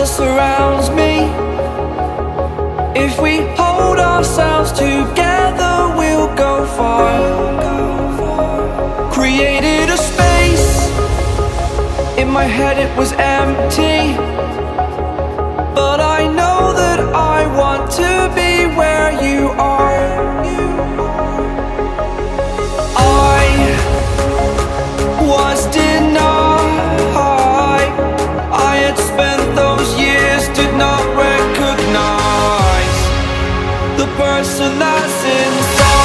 that surrounds me. If we hold ourselves together, we'll go far. Created a space, in my head it was empty, but I know that I want to be where you are. I was denied. Person that's inside.